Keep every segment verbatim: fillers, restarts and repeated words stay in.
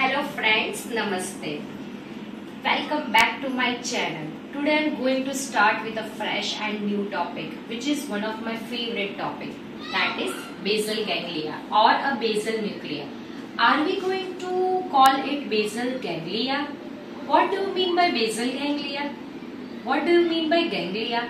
Hello friends, namaste. Welcome back to my channel. Today I am going to start with a fresh and new topic, which is one of my favorite topic, that is basal ganglia or a basal nucleus. Are we going to call it basal ganglia? What do you mean by basal ganglia? What do you mean by ganglia?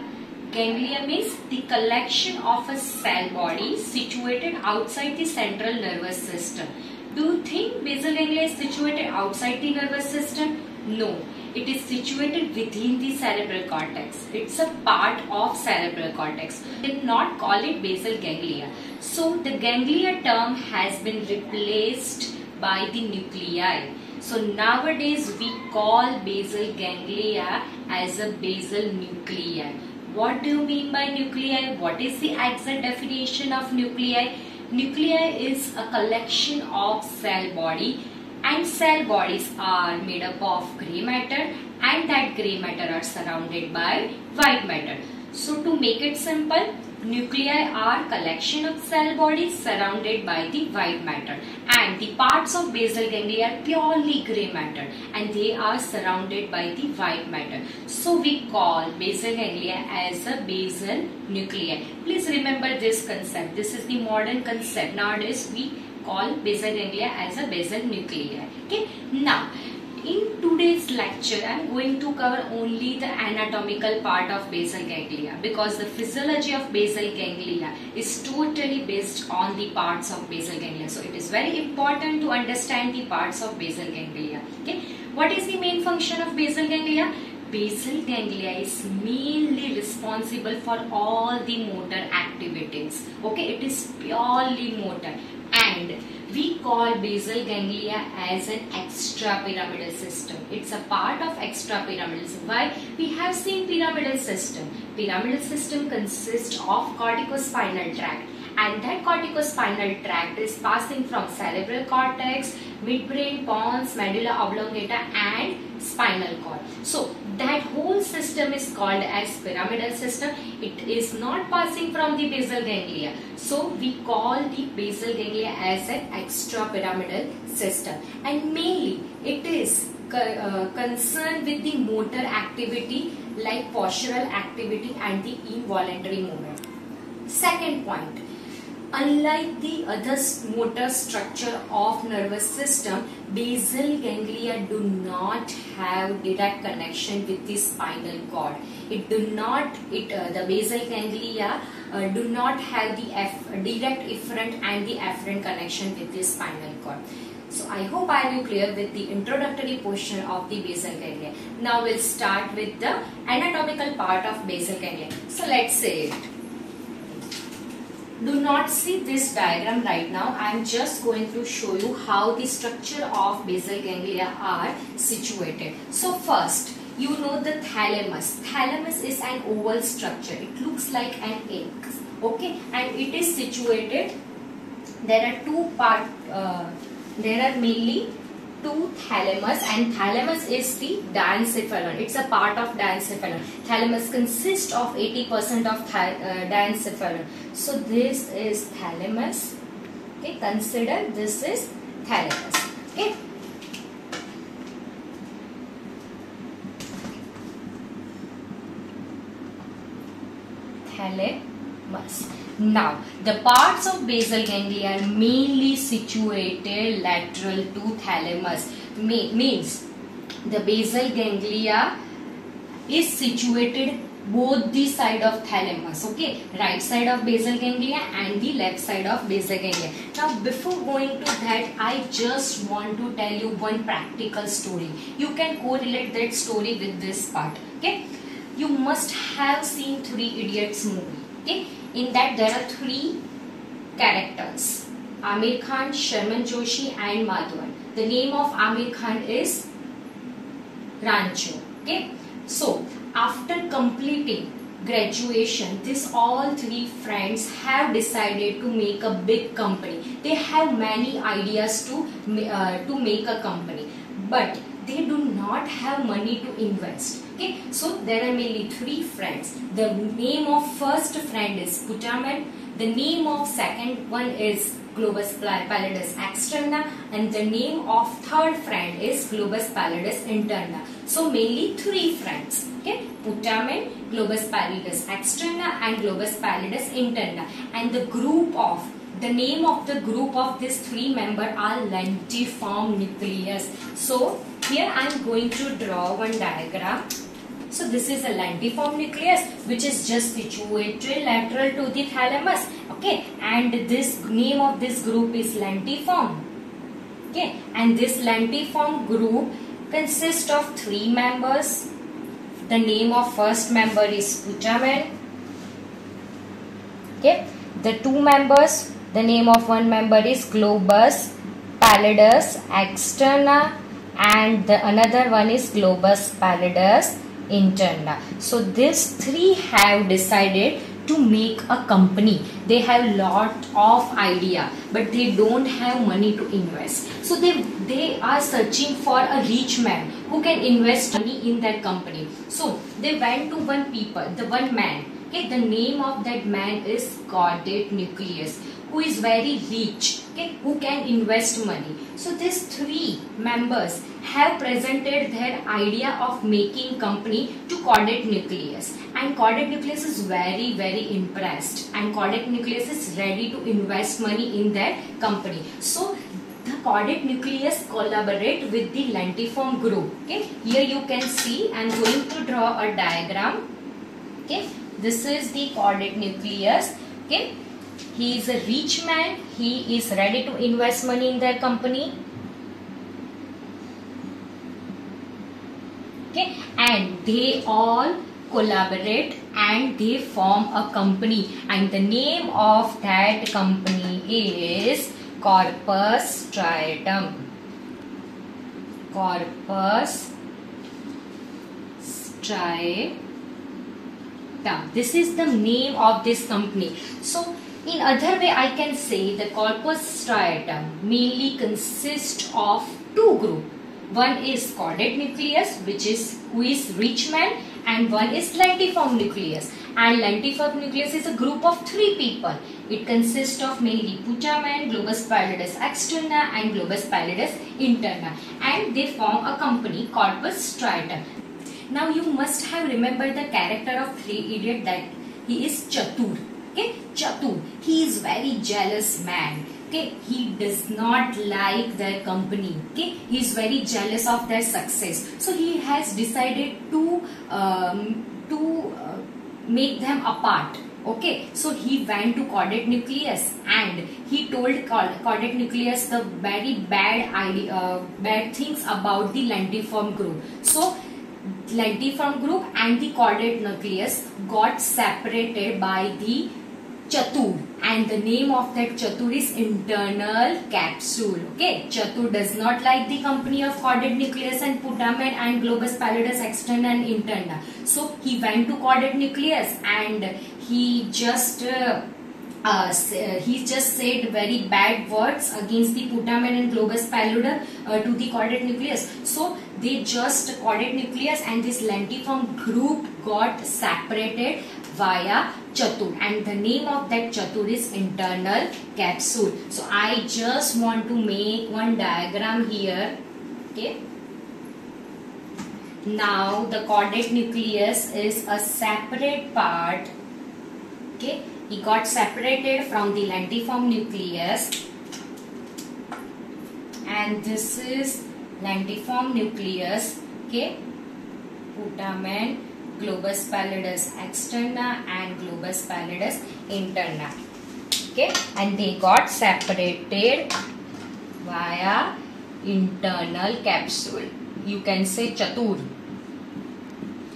Ganglia means the collection of a cell body situated outside the central nervous system. Do you think basal ganglia is situated outside the nervous system? No, it is situated within the cerebral cortex. It's a part of cerebral cortex. We cannot call it basal ganglia. So the ganglia term has been replaced by the nuclei. So nowadays we call basal ganglia as a basal nuclei. What do you mean by nuclei? What is the exact definition of nuclei? Nuclei is a collection of cell body, and cell bodies are made up of grey matter, and that grey matter are surrounded by white matter. So to make it simple, nuclei are collection of cell bodies surrounded by the white matter, and the parts of basal ganglia are purely grey matter and they are surrounded by the white matter. So we call basal ganglia as a basal nuclei. Please remember this concept. This is the modern concept. Nowadays we call basal ganglia as a basal nuclei. Okay. Now, in today's lecture, I am going to cover only the anatomical part of basal ganglia, because the physiology of basal ganglia is totally based on the parts of basal ganglia. So it is very important to understand the parts of basal ganglia. Okay? What is the main function of basal ganglia? Basal ganglia is mainly responsible for all the motor activities. Okay, it is purely motor, and we call basal ganglia as an extra pyramidal system. It's a part of extra pyramidal system. Why? We have seen pyramidal system. Pyramidal system consists of corticospinal tract, and that corticospinal tract is passing from cerebral cortex, midbrain, pons, medulla oblongata and spinal cord. So that whole system is called as pyramidal system. It is not passing from the basal ganglia. So we call the basal ganglia as an extrapyramidal system. And mainly it is uh, concerned with the motor activity like postural activity and the involuntary movement. Second point. Unlike the other motor structure of nervous system, basal ganglia do not have direct connection with the spinal cord. It do not, it uh, the basal ganglia uh, do not have the F, direct efferent and the afferent connection with the spinal cord. So I hope I am clear with the introductory portion of the basal ganglia. Now we'll start with the anatomical part of basal ganglia. So let's say it. Do not see this diagram right now. I am just going to show you how the structure of basal ganglia are situated. So first, you know the thalamus. Thalamus is an oval structure. It looks like an egg. Okay, and it is situated. There are two part. Uh, there are mainly two thalamus, and thalamus is the diencephalon. It's a part of diencephalon. Thalamus consists of eighty percent of th uh, diencephalon. So this is thalamus. Okay, consider this is thalamus. Okay. Thalamus. Now, the parts of basal ganglia are mainly situated lateral to thalamus. Me means the basal ganglia is situated both the side of thalamus. Okay, right side of basal ganglia and the left side of basal ganglia. Now, before going to that, I just want to tell you one practical story. You can correlate that story with this part. Okay, you must have seen Three Idiots movie. Okay. In that there are three characters, Amir Khan, Sharman Joshi and Madhavan. The name of Amir Khan is Rancho. Okay. So after completing graduation, these all three friends have decided to make a big company. They have many ideas to, uh, to make a company, but they do not have money to invest. Okay, so there are mainly three friends. The name of first friend is Putamen. The name of second one is globus pallidus externa and the name of third friend is globus pallidus interna. So mainly three friends, okay, putamen, globus pallidus externa and globus pallidus interna. And the group of The name of the group of these three members are lentiform nucleus. So here I am going to draw one diagram. So this is a lentiform nucleus which is just situated lateral to the thalamus. Okay, and this name of this group is lentiform. Okay, and this lentiform group consists of three members. The name of first member is putamen. Okay, the two members. The name of one member is globus pallidus externa and the another one is globus pallidus interna. So these three have decided to make a company. They have lot of idea but they don't have money to invest. So they, they are searching for a rich man who can invest money in their company. So they went to one people, the one man. Okay, the name of that man is caudate nucleus, who is very rich, okay, who can invest money. So these three members have presented their idea of making company to caudate nucleus, and caudate nucleus is very very impressed and caudate nucleus is ready to invest money in their company. So the caudate nucleus collaborate with the lentiform group. Okay, here you can see I am going to draw a diagram. Okay, this is the caudate nucleus. Okay, he is a rich man, he is ready to invest money in their company. Okay, and they all collaborate and they form a company, and the name of that company is corpus striatum. Corpus striatum. This is the name of this company. So in other way I can say the corpus striatum mainly consists of two groups. One is caudate nucleus, which is who is rich man, and one is lentiform nucleus. And lentiform nucleus is a group of three people. It consists of mainly putamen, globus pallidus externa and globus pallidus interna. And they form a company, corpus striatum. Now you must have remembered the character of Three Idiot, that he is Chatur. Okay, Chatur, he is very jealous man. Okay, he does not like their company. Okay, he is very jealous of their success. So he has decided to um, to uh, make them apart. Okay, so he went to caudate nucleus and he told caudate nucleus the very bad idea, uh, bad things about the lentiform group. So lentiform group and the caudate nucleus got separated by the Chatur, and the name of that Chatur is internal capsule. Okay, Chatur does not like the company of caudate nucleus and putamen and globus pallidus externa and interna. So he went to caudate nucleus and he just uh, uh, he just said very bad words against the putamen and globus pallidus uh, to the caudate nucleus. So they just caudate nucleus and this lentiform group got separated via Chatur, and the name of that Chatur is internal capsule. So I just want to make one diagram here. Okay. Now the caudate nucleus is a separate part. Okay, he got separated from the lentiform nucleus, and this is lentiform nucleus. Okay, putamen, globus pallidus externa and globus pallidus interna. Okay, and they got separated via internal capsule, you can say Chatur.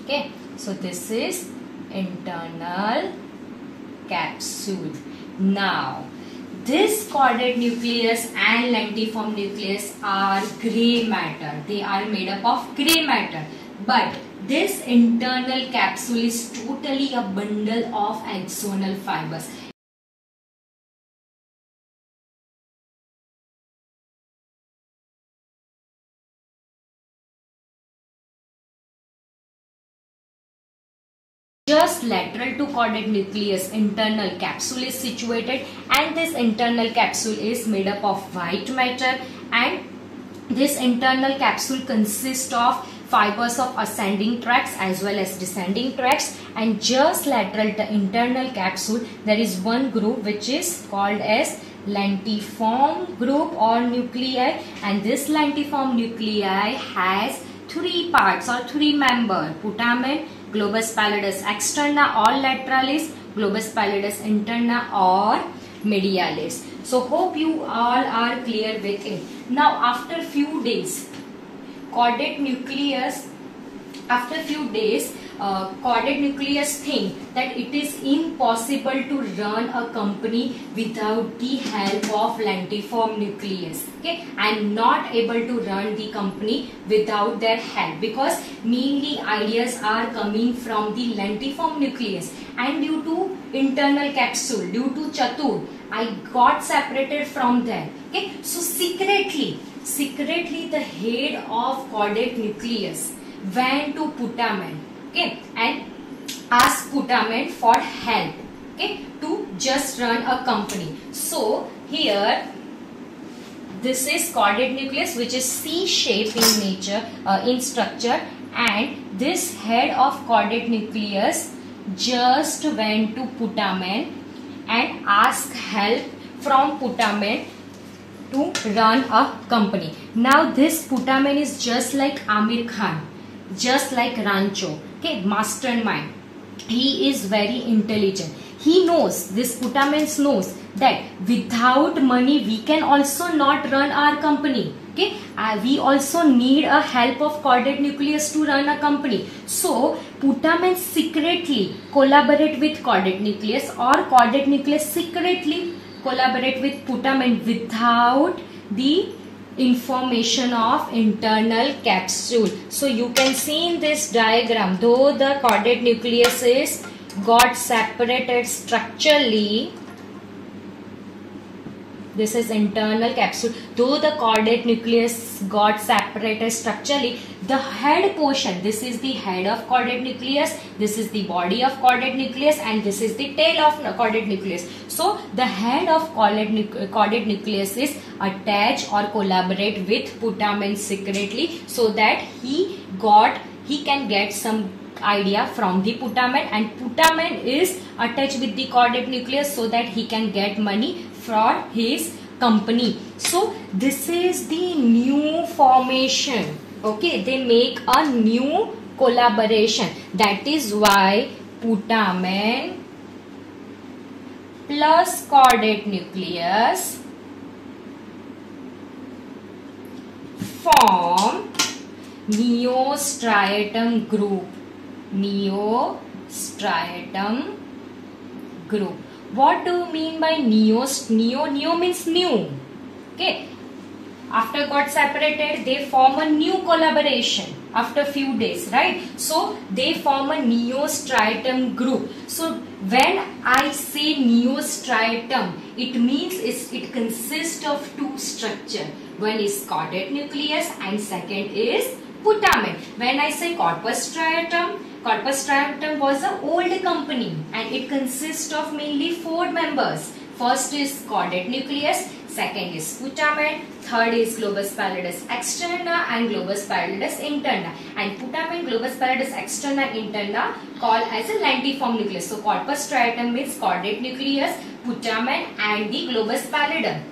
Okay, so this is internal capsule. Now this caudate nucleus and lentiform nucleus are grey matter, they are made up of grey matter, but this internal capsule is totally a bundle of axonal fibers. Just lateral to caudate nucleus, internal capsule is situated, and this internal capsule is made up of white matter, and this internal capsule consists of fibers of ascending tracts as well as descending tracts, and just lateral to internal capsule there is one group which is called as lentiform group or nuclei, and this lentiform nuclei has three parts or three members: putamen, globus pallidus externa or lateralis, globus pallidus interna or medialis. So hope you all are clear with it. Now after few days, caudate nucleus, after few days, uh, caudate nucleus think that it is impossible to run a company without the help of lentiform nucleus. Okay, I'm not able to run the company without their help, because mainly ideas are coming from the lentiform nucleus, and due to internal capsule, due to Chatur, I got separated from them. Okay, so secretly, secretly the head of caudate nucleus went to putamen, okay, and asked putamen for help, okay, to just run a company. So here this is caudate nucleus, which is C-shaped in nature, uh, in structure, and this head of caudate nucleus just went to putamen and asked help from putamen to run a company. Now this putamen is just like Amir Khan, just like Rancho, okay, mastermind. He is very intelligent. He knows, this putamen knows that without money we can also not run our company. Okay, uh, we also need a help of caudate nucleus to run a company. So putamen secretly collaborate with caudate nucleus, or caudate nucleus secretly collaborate with putamen without the information of internal capsule. So you can see in this diagram, though the caudate nucleus is got separated structurally, this is internal capsule, though the caudate nucleus got separated structurally, the head portion, this is the head of caudate nucleus, this is the body of caudate nucleus, and this is the tail of caudate nucleus. So the head of caudate nucleus is attached or collaborate with putamen secretly, so that he got, he can get some idea from the putamen, and putamen is attached with the caudate nucleus so that he can get money for his company. So this is the new formation. Okay, they make a new collaboration. That is why putamen plus caudate nucleus form neostriatum group. Neostriatum group. What do you mean by neos? Neo, neo means new. Okay. After got separated, they form a new collaboration after few days, right? So they form a neostriatum group. So when I say neostriatum, it means it's, it consists of two structures. One is caudate nucleus and second is putamen. When I say corpus striatum, corpus striatum was an old company and it consists of mainly four members. First is caudate nucleus, second is putamen, third is globus pallidus externa and globus pallidus interna. And putamen, globus pallidus externa, interna called as a lentiform nucleus. So corpus striatum means caudate nucleus, putamen and the globus pallidum.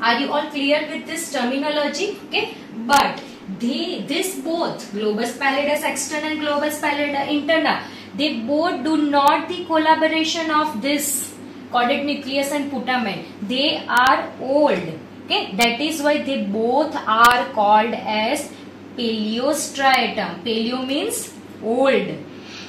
Are you all clear with this terminology? Okay, but they, this both globus pallidus externa and globus pallidus interna, they both do not the collaboration of this caudate nucleus and putamen. They are old. Okay, that is why they both are called as paleostriatum. Paleo means old.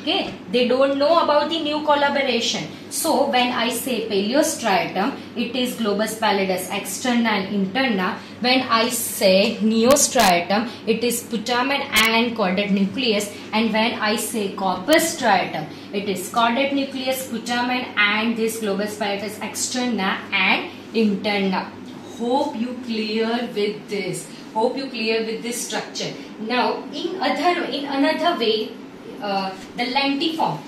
Okay, they don't know about the new collaboration. So when I say paleostriatum, it is globus pallidus externa and interna. When I say neostriatum, it is putamen and caudate nucleus. And when I say corpus striatum, it is caudate nucleus, putamen and this globus pallidus externa and interna. Hope you clear with this. Hope you clear with this structure. Now in other, in another way, uh, the lentiform.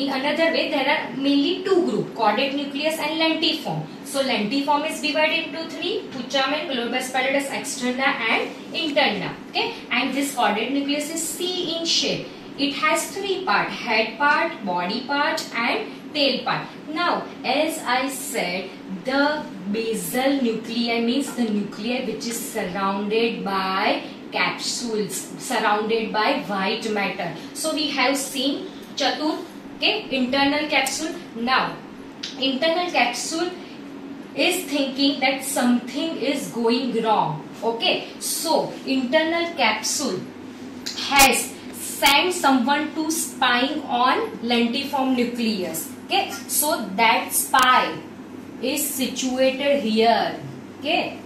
In another way, there are mainly two group, caudate nucleus and lentiform. So lentiform is divided into three: putamen, globus pallidus externa, and interna. Okay, and this caudate nucleus is C in shape. It has three part: head part, body part, and tail part. Now, as I said, the basal nuclei means the nuclei which is surrounded by capsules, surrounded by white matter. So we have seen chatur, okay, internal capsule. Now, internal capsule is thinking that something is going wrong. Okay, so internal capsule has sent someone to spying on lentiform nucleus. Okay, so that spy is situated here. Okay,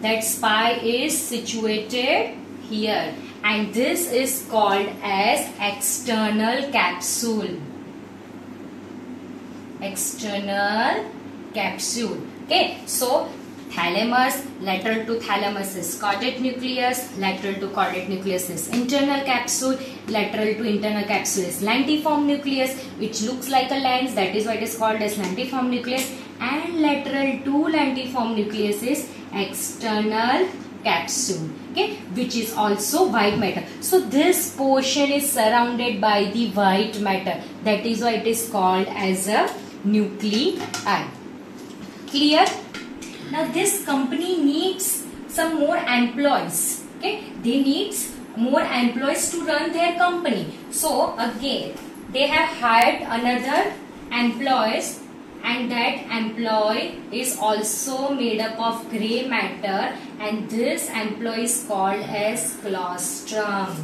that spy is situated here, and this is called as external capsule. External capsule. Okay, so thalamus, lateral to thalamus is caudate nucleus, lateral to caudate nucleus is internal capsule, lateral to internal capsule is lentiform nucleus, which looks like a lens, that is why it is called as lentiform nucleus, and lateral to lentiform nucleus is external capsule, okay, which is also white matter. So this portion is surrounded by the white matter, that is why it is called as a nuclei. Clear? Now this company needs some more employees, okay, they needs more employees to run their company. So again, they have hired another employees, and that employee is also made up of grey matter, and this employee is called as claustrum.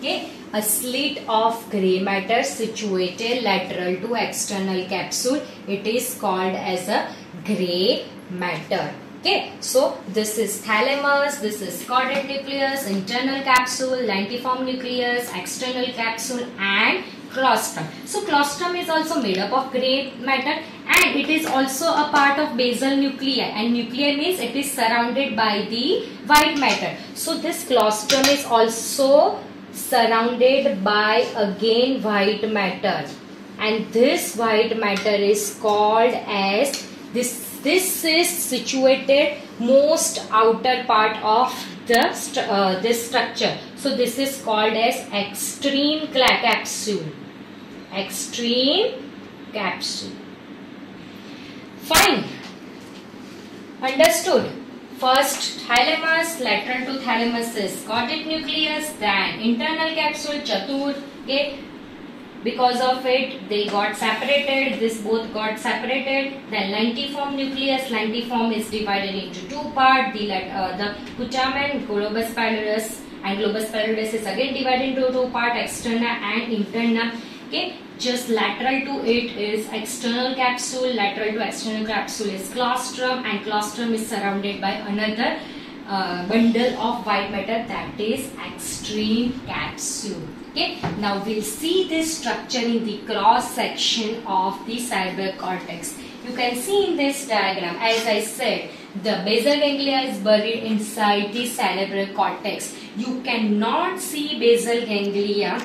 Okay, a slit of grey matter situated lateral to external capsule, it is called as a grey matter. Okay, so this is thalamus, this is caudate nucleus, internal capsule, lentiform nucleus, external capsule, and claustrum. So claustrum is also made up of grey matter, and it is also a part of basal nuclei, and nuclei means it is surrounded by the white matter. So this claustrum is also surrounded by again white matter, and this white matter is called as this this is situated most outer part of the st uh, this structure. So this is called as extreme capsule. Extreme capsule. Fine. Understood. First thalamus, lateral to thalamus is caudate nucleus, then internal capsule, chatur, okay. Because of it, they got separated, this both got separated. Then lentiform nucleus, lentiform is divided into two parts, the, uh, the putamen, globus pallidus, and globus pallidus is again divided into two parts, externa and interna. Okay, just lateral to it is external capsule, lateral to external capsule is claustrum, and claustrum is surrounded by another uh, bundle of white matter, that is extreme capsule. Okay, now we'll see this structure in the cross section of the cerebral cortex. You can see in this diagram, as I said, the basal ganglia is buried inside the cerebral cortex. You cannot see basal ganglia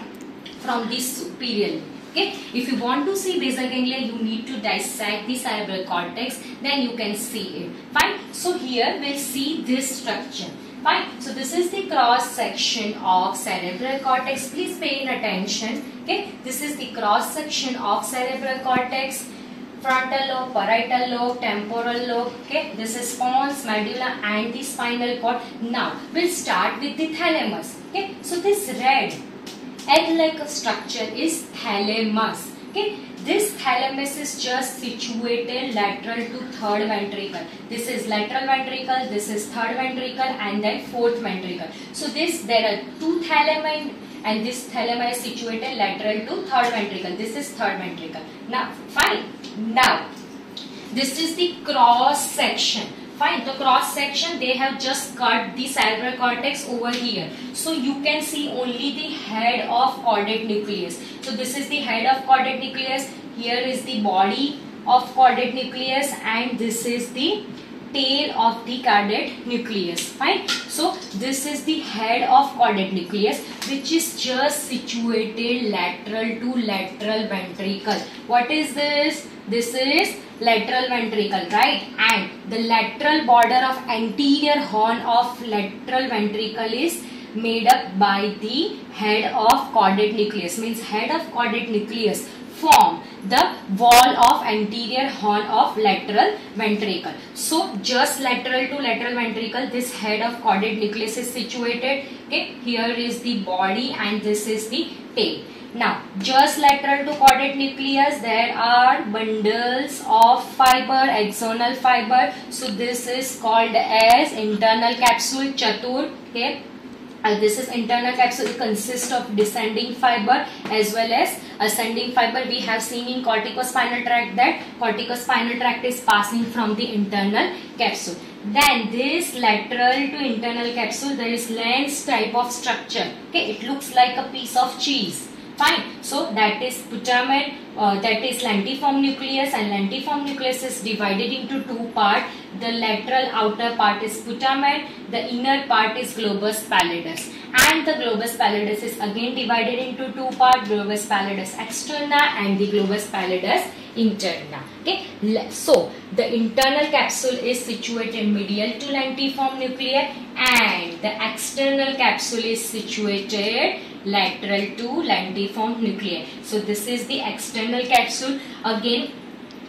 from the superior. Okay, if you want to see basal ganglia, you need to dissect the cerebral cortex, then you can see it. Fine. So here we'll see this structure. Fine. So this is the cross section of cerebral cortex. Please pay attention. Okay, this is the cross section of cerebral cortex. Frontal lobe, parietal lobe, temporal lobe. Okay, this is pons, medulla, and the spinal cord. Now we'll start with the thalamus. Okay, so this red egg-like structure is thalamus. Okay, this thalamus is just situated lateral to third ventricle. This is lateral ventricle, this is third ventricle, and then fourth ventricle. So this, there are two thalamus, and this thalamus is situated lateral to third ventricle. This is third ventricle. Now, fine. Now, this is the cross section. Fine, the cross section, they have just cut the cerebral cortex over here. So you can see only the head of caudate nucleus. So this is the head of caudate nucleus, here is the body of caudate nucleus, and this is the tail of the caudate nucleus. Fine. So this is the head of caudate nucleus, which is just situated lateral to lateral ventricle. What is this? This is lateral ventricle, right? And the lateral border of anterior horn of lateral ventricle is made up by the head of caudate nucleus. Means head of caudate nucleus form the wall of anterior horn of lateral ventricle. So just lateral to lateral ventricle, this head of caudate nucleus is situated. Okay, here is the body and this is the tail. Now, just lateral to caudate nucleus, there are bundles of fiber, axonal fiber. So this is called as internal capsule, chatur. Okay, and this is internal capsule. It consists of descending fiber as well as ascending fiber. We have seen in corticospinal tract that corticospinal tract is passing from the internal capsule. Then this lateral to internal capsule, there is lens type of structure. Okay, it looks like a piece of cheese. Fine. So that is putamen, uh, that is lentiform nucleus, and lentiform nucleus is divided into two parts. The lateral outer part is putamen, the inner part is globus pallidus, and the globus pallidus is again divided into two parts: globus pallidus externa and the globus pallidus interna. Okay. So the internal capsule is situated medial to lentiform nuclei, and the external capsule is situated lateral to lentiform nuclei. So this is the external capsule. Again,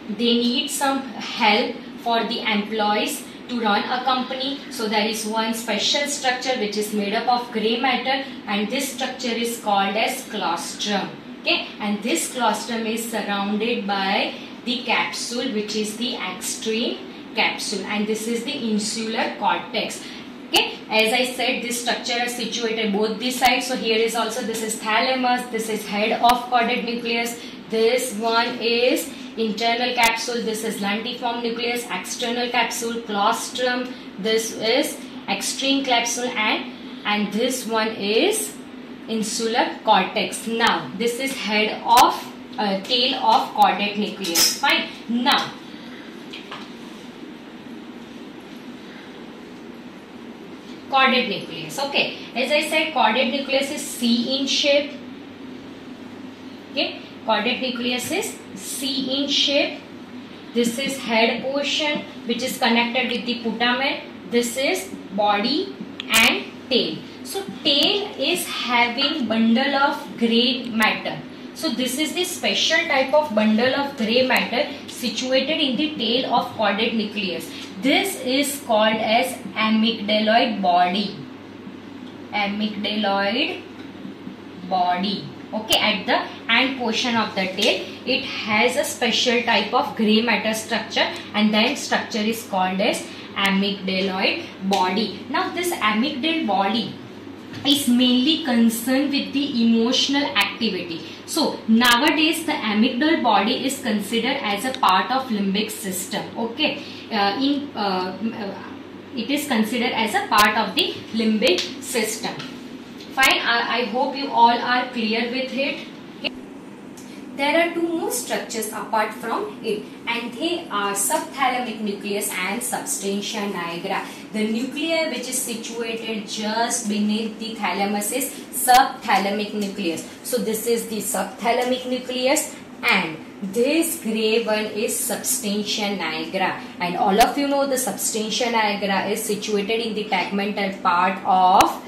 they need some help for the employees to run a company. So there is one special structure which is made up of grey matter, and this structure is called as claustrum. Okay, and this claustrum is surrounded by the capsule, which is the extreme capsule, and this is the insular cortex. Okay, as I said, this structure is situated both the sides. So here is also, this is thalamus, this is head of caudate nucleus, this one is internal capsule, this is lentiform nucleus, external capsule, claustrum, this is extreme capsule, and and this one is insular cortex. Now this is head of uh, tail of caudate nucleus. Fine. Now caudate nucleus. Okay, as I said, caudate nucleus is C in shape. Okay, caudate nucleus is C in shape. This is head portion, which is connected with the putamen. This is body and tail. So tail is having bundle of grey matter. So this is the special type of bundle of grey matter situated in the tail of caudate nucleus. This is called as amygdaloid body. Amygdaloid body. Okay, at the end portion of the tail, it has a special type of grey matter structure, and that structure is called as amygdaloid body. Now, this amygdal body is mainly concerned with the emotional activity. So nowadays the amygdal body is considered as a part of limbic system. Okay, uh, in uh, it is considered as a part of the limbic system. Fine. I, I hope you all are clear with it. Okay. There are two more structures apart from it, and they are subthalamic nucleus and substantia nigra. The nuclei which is situated just beneath the thalamus is subthalamic nucleus. So this is the subthalamic nucleus, and this grey one is substantia nigra. And all of you know the substantia nigra is situated in the tegmental part of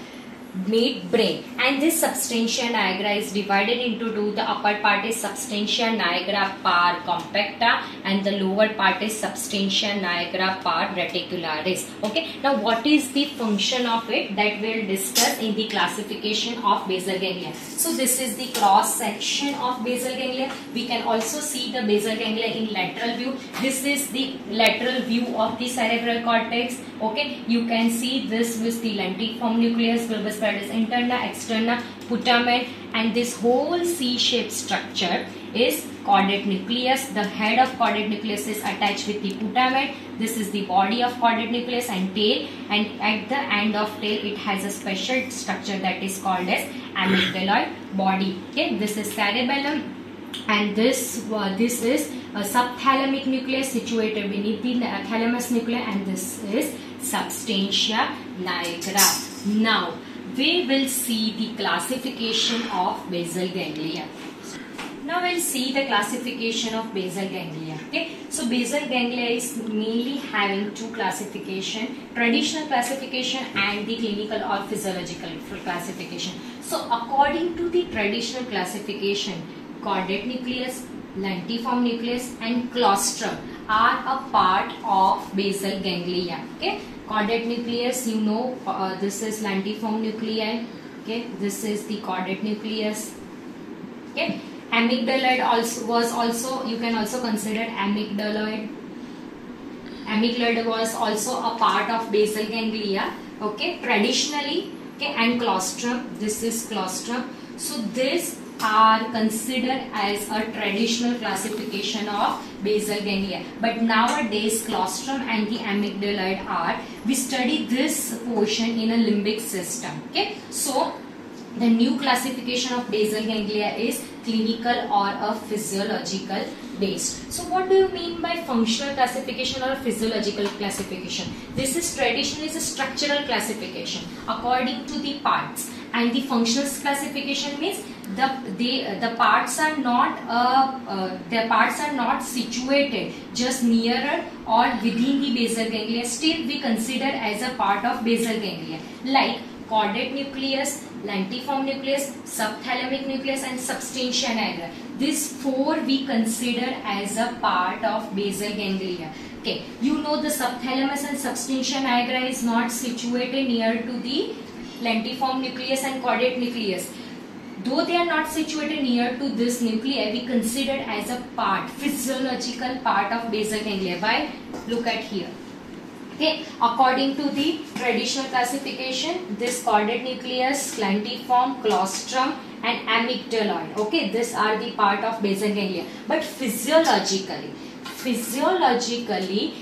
mid brain, and this substantia nigra is divided into two. The upper part is substantia nigra pars compacta, and the lower part is substantia nigra pars reticularis. Okay, now what is the function of it, that we will discuss in the classification of basal ganglia. So this is the cross section of basal ganglia. We can also see the basal ganglia in lateral view. This is the lateral view of the cerebral cortex. Okay, you can see this with the lentiform nucleus, globus pallidus interna, externa, putamen, and this whole C-shaped structure is caudate nucleus. The head of caudate nucleus is attached with the putamen. This is the body of caudate nucleus and tail, and at the end of tail it has a special structure that is called as amygdaloid body. Okay, this is cerebellum, and this uh, this is a subthalamic nucleus situated beneath the thalamus nucleus, and this is substantia nigra. Now we will see the classification of basal ganglia. Now we'll see the classification of basal ganglia. Okay, so basal ganglia is mainly having two classification: traditional classification and the clinical or physiological classification. So according to the traditional classification, caudate nucleus, lentiform nucleus, and claustrum are a part of basal ganglia. Okay, caudate nucleus, you know, uh, this is lentiform nuclei. Okay, this is the caudate nucleus. Okay. Amygdaloid also was also you can also consider amygdaloid. Amygdaloid was also a part of basal ganglia. Okay, traditionally. Okay, and claustrum. This is claustrum. So these are considered as a traditional classification of basal ganglia. But nowadays, claustrum and the amygdaloid are. We study this portion in a limbic system. Okay, so the new classification of basal ganglia is clinical or a physiological based. So what do you mean by functional classification or physiological classification? This is traditionally a structural classification according to the parts, and the functional classification means the the the parts are not uh, uh, the parts are not situated just nearer or within the basal ganglia. Still we consider as a part of basal ganglia, like caudate nucleus, lentiform nucleus, subthalamic nucleus, and substantia nigra. These four we consider as a part of basal ganglia. Okay, you know the subthalamus and substantia nigra is not situated near to the lentiform nucleus and caudate nucleus. Though they are not situated near to this nuclei, we consider as a part, physiological part of basal ganglia. Why? Look at here. Okay, according to the traditional classification, this caudate nucleus, lentiform, claustrum, and amygdaloid. Okay, these are the part of basal ganglia. But physiologically, physiologically,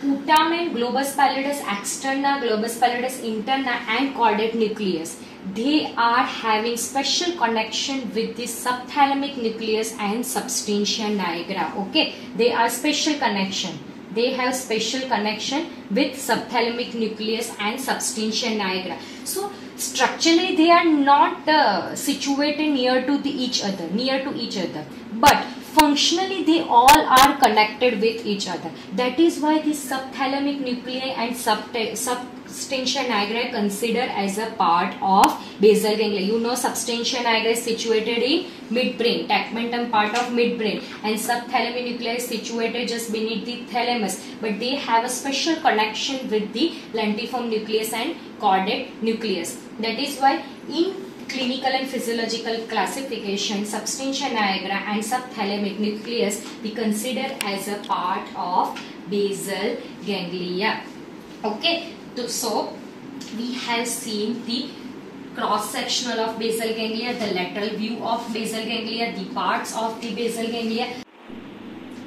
putamen, globus pallidus externa, globus pallidus interna, and caudate nucleus, they are having special connection with the subthalamic nucleus and substantia nigra. Okay, they are special connection. They have special connection with subthalamic nucleus and substantia nigra. So structurally they are not uh, situated near to the each other, near to each other. But functionally they all are connected with each other. That is why the subthalamic nuclei and substantia nigra considered as a part of basal ganglia. You know, substantia nigra is situated in midbrain, tegmentum part of midbrain, and subthalamic nuclei is situated just beneath the thalamus. But they have a special connection with the lentiform nucleus and caudate nucleus. That is why in clinical and physiological classification, substantia nigra and subthalamic nucleus we consider as a part of basal ganglia. Okay, so we have seen the cross-sectional of basal ganglia, the lateral view of basal ganglia, the parts of the basal ganglia.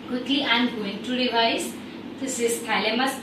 Quickly I am going to revise. This is thalamus.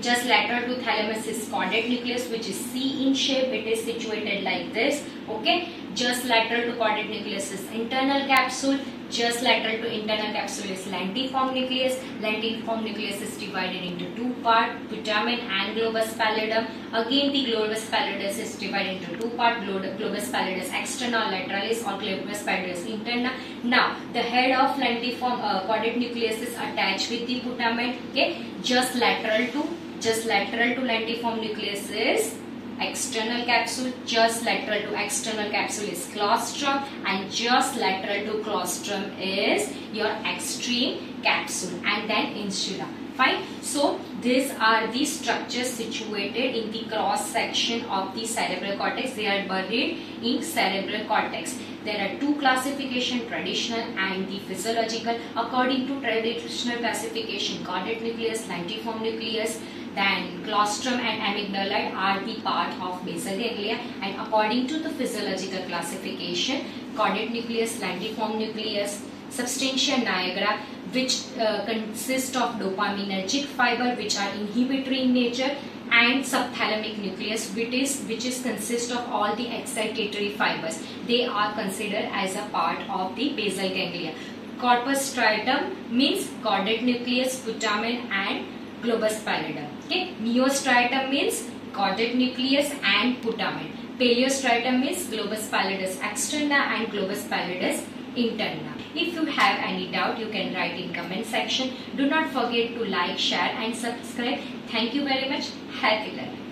Just lateral to thalamus is caudate nucleus, which is C in shape. It is situated like this. Okay, just lateral to caudate nucleus is internal capsule. Just lateral to internal capsule is lentiform nucleus. Lentiform nucleus is divided into two parts, putamen and globus pallidum. Again, the globus pallidus is divided into two parts, globus pallidus externa or lateralis or globus pallidus interna. Now, the head of lentiform uh, caudate nucleus is attached with the putamen. Okay, just lateral to just lateral to lentiform nucleus is external capsule. Just lateral to external capsule is claustrum, and just lateral to claustrum is your extreme capsule, and then insula. Fine. So these are the structures situated in the cross section of the cerebral cortex. They are buried in cerebral cortex. There are two classification, traditional and the physiological. According to traditional classification, caudate nucleus, lentiform nucleus, then claustrum and amygdaloid are the part of basal ganglia. And according to the physiological classification, caudate nucleus, lentiform nucleus, substantia nigra, which uh, consist of dopaminergic fiber, which are inhibitory in nature, and subthalamic nucleus, which is which is consist of all the excitatory fibers. They are considered as a part of the basal ganglia. corpus striatum means caudate nucleus, putamen and globus pallidum. Okay, neostriatum means caudate nucleus and putamen. Paleostriatum means globus pallidus externa and globus pallidus interna. If you have any doubt, you can write in comment section. Do not forget to like, share and subscribe. Thank you very much. Happy learning.